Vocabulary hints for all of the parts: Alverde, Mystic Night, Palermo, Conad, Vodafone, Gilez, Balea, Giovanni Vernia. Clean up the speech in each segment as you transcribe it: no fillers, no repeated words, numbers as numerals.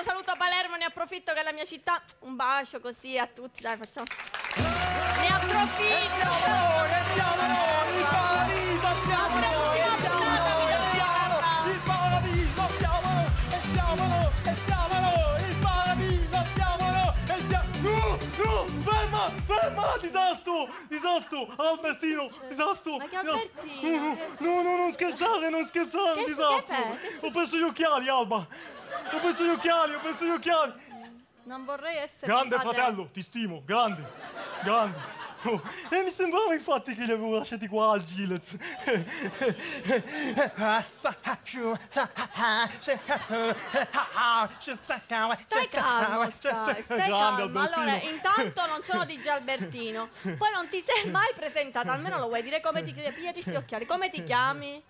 Un saluto a Palermo, ne approfitto che è la mia città. Un bacio così a tutti, dai, facciamo. Ne approfitto! Siamo noi, il paradiso, siamo noi, il paradiso, siamo noi, siamo noi, il paradiso, siamo noi, e siamo... No, no, ferma, ferma, disastro, disastro, Albertino, disastro. Ma che Albertino? No, no, non scherzare, non scherzare, disastro. Ho perso gli occhiali, Alba. Ho perso gli occhiali, ho perso gli occhiali. Non vorrei essere... Grande fratello, ti stimo, grande, grande. Oh, e mi sembrava infatti che li avevo lasciati qua al Gilez. Stai calmo, stai calmo. Allora, intanto non sono di Gialbertino. Poi non ti sei mai presentata, almeno lo vuoi dire. Come ti chiami? Pigliati sti occhiali. Come ti chiami?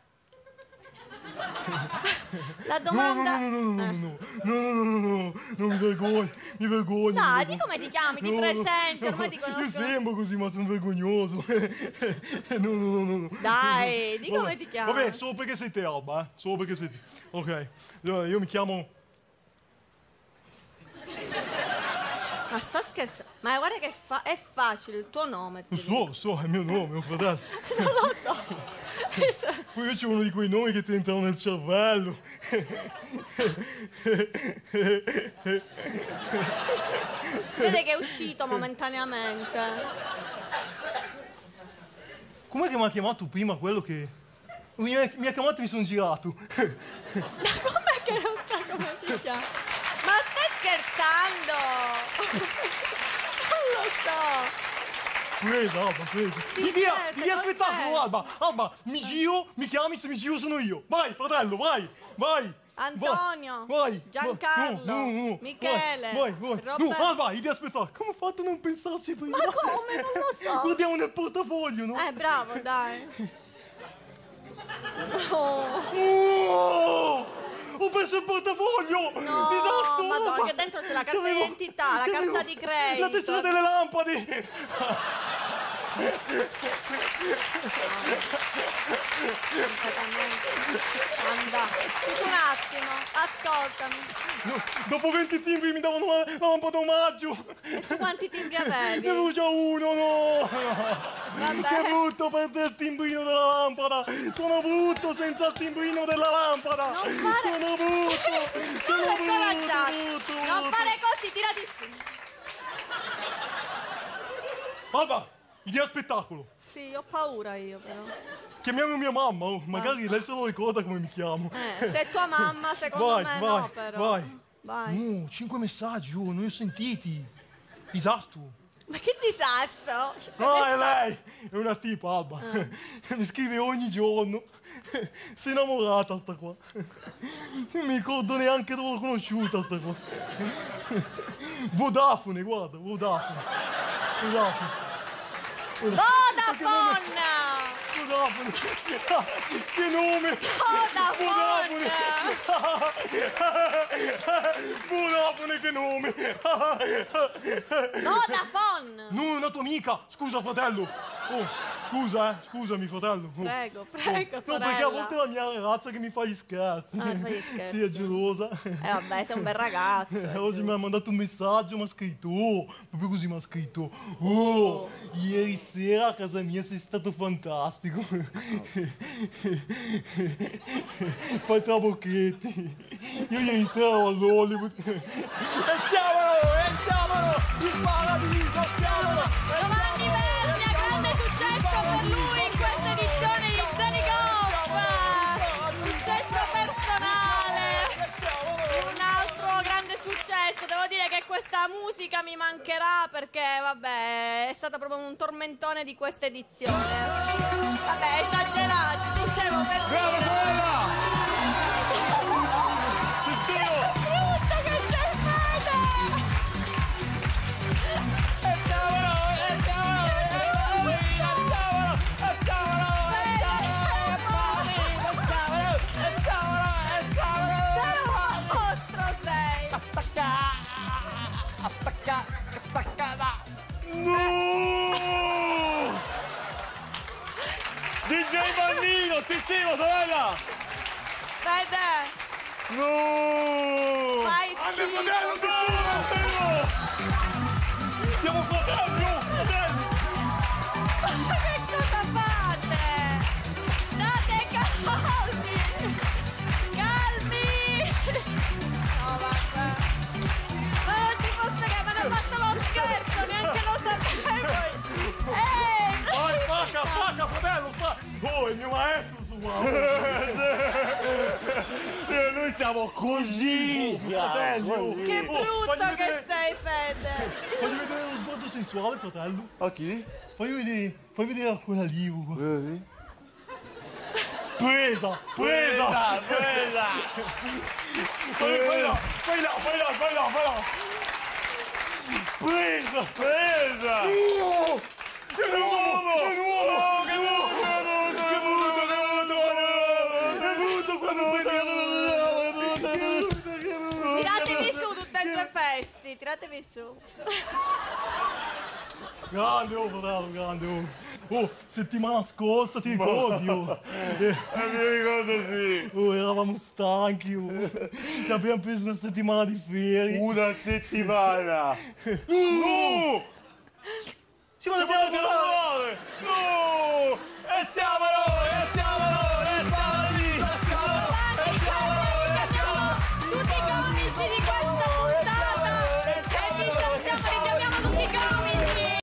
La domanda... No, mi vergogno, mi vergogno. Dai, di come ti chiami, ti presenti, ormai ti conosco. Io sembro così, ma sono vergognoso. No. Dai, di come ti chiami. Vabbè, solo perché sei te, Alba, eh? Solo perché sei te. Ok, allora, io mi chiamo... Ma sta scherzando? Ma guarda che è facile il tuo nome. Lo so, è il mio nome, mio fratello. Non lo so. Poi io c'è uno di quei nomi che ti entrano nel cervello. Si vede che è uscito momentaneamente. Com'è che mi ha chiamato prima quello che... Mi ha chiamato e mi sono girato. Ma com'è che non sa come si chiama? Ma stai scherzando? Non lo so. Presa, Alba, presa. Via spettacolo, Alba. Alba, mi giro, mi chiami, se mi giro sono io. Vai, fratello, vai, vai. Antonio, vai, Giancarlo, Michele, Roberto. Alba, idea spettacolo. Come ho fatto a non pensarci prima? Ma come? Non lo so. Guardiamo nel portafoglio, no? Bravo, dai. Ho perso il portafoglio! No, disastro! Madonna, che dentro c'è la carta d'identità, la carta di credito... La tessera delle lampade! Un attimo, ascoltami. Dopo 20 timbri mi davano una lampada omaggio. E tu quanti timbri avevi? Ne avevo già uno, no! Vabbè. Che brutto perdere il timbrino della lampada! Sono brutto senza il timbrino della lampada! Non fare... Sono brutto! Sono brutto! Non fare così, tirati su! Vabbè! Idea spettacolo! Sì, ho paura io però. Chiamiamo mia mamma, magari lei se lo ricorda come mi chiamo. Se è tua mamma, secondo me no però. Vai. No, 5 messaggi, non li ho sentiti. Disastro. Ma che disastro? No, è lei! È una tipa, Abba. Mi scrive ogni giorno. Sei innamorata sta qua. Non mi ricordo neanche dove l'ho conosciuta sta qua. Vodafone, guarda, Vodafone. Vodafone. Vodafone! Vodafone! Che nome! Vodafone! Vodafone, che nome! Vodafone! No, è una tua amica! Scusa, fratello! Scusami, fratello! Prego, fratello! No, perché a volte è la mia ragazza che mi fa gli scherzi. Sì, è gelosa. Vabbè, sei un bel ragazzo. Oggi mi ha mandato un messaggio, mi ha scritto... proprio così mi ha scritto... Ieri sera a casa mia sei stato fantastico. Fai trabocchetti. Io ieri sera ero all'Hollywood. E siamo! Il paradiso, siamo! Giovanni Vernia, grande successo per lui in questa edizione di Zonicoop! Successo personale! Un altro grande successo, devo dire che questa musica mi mancherà perché, vabbè, è stata proprio un tormentone di questa edizione. Vabbè, esagerati, dicevo per dire. Ti stimo, sorella! Dai! No! Vai, Siamo fratelli, oh, fratelli! Ma che cosa fate? State calmi! Calmi! No, vabbè! Ma non ti posso credere, ma non ho fatto lo scherzo, neanche lo sapevo! Vai, facca, facca, fratello! Oh, il mio maestro su Noi siamo così, fratello! Che brutto che sei, Fede! Voglio vedere uno sguardo sensuale, fratello. A chi? Voglio vedere quella lì, guarda. Presa! Vai là! Presa! Dio! Tiratevi su. Grande, oh, bravo, grande, oh. Oh, settimana scorsa ti ricordi, oh. Mi ricordo, sì. Oh, eravamo stanchi, oh. Ti abbiamo preso una settimana di ferie. Una settimana! No! Ci vogliamo lavorare! No! E siamo